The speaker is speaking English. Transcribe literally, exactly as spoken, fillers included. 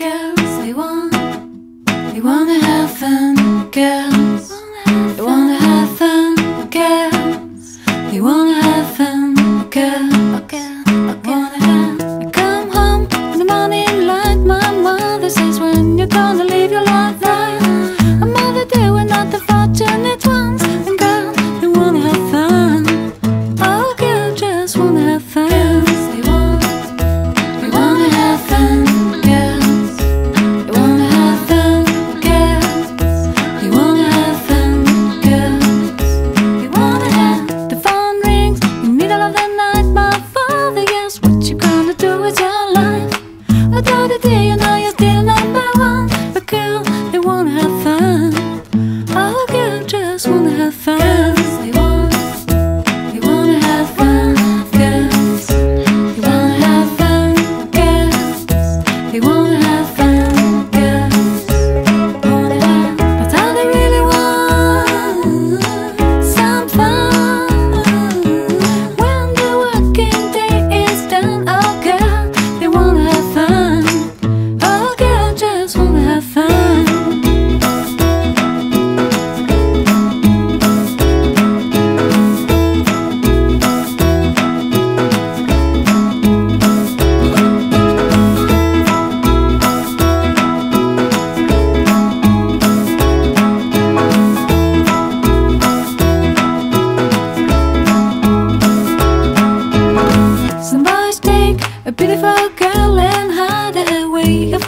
Girls, they want, they wanna have fun. Girls, they wanna have fun. Girls, they wanna have fun. Girls, they wanna have fun. You come home in the morning light. My mother says when you're gonna live your life right. A mother day we're not the fortunate ones. And girls, they wanna have fun. All girls just wanna have fun. Girls, they want, they wanna have fun. Beautiful girl and hide away.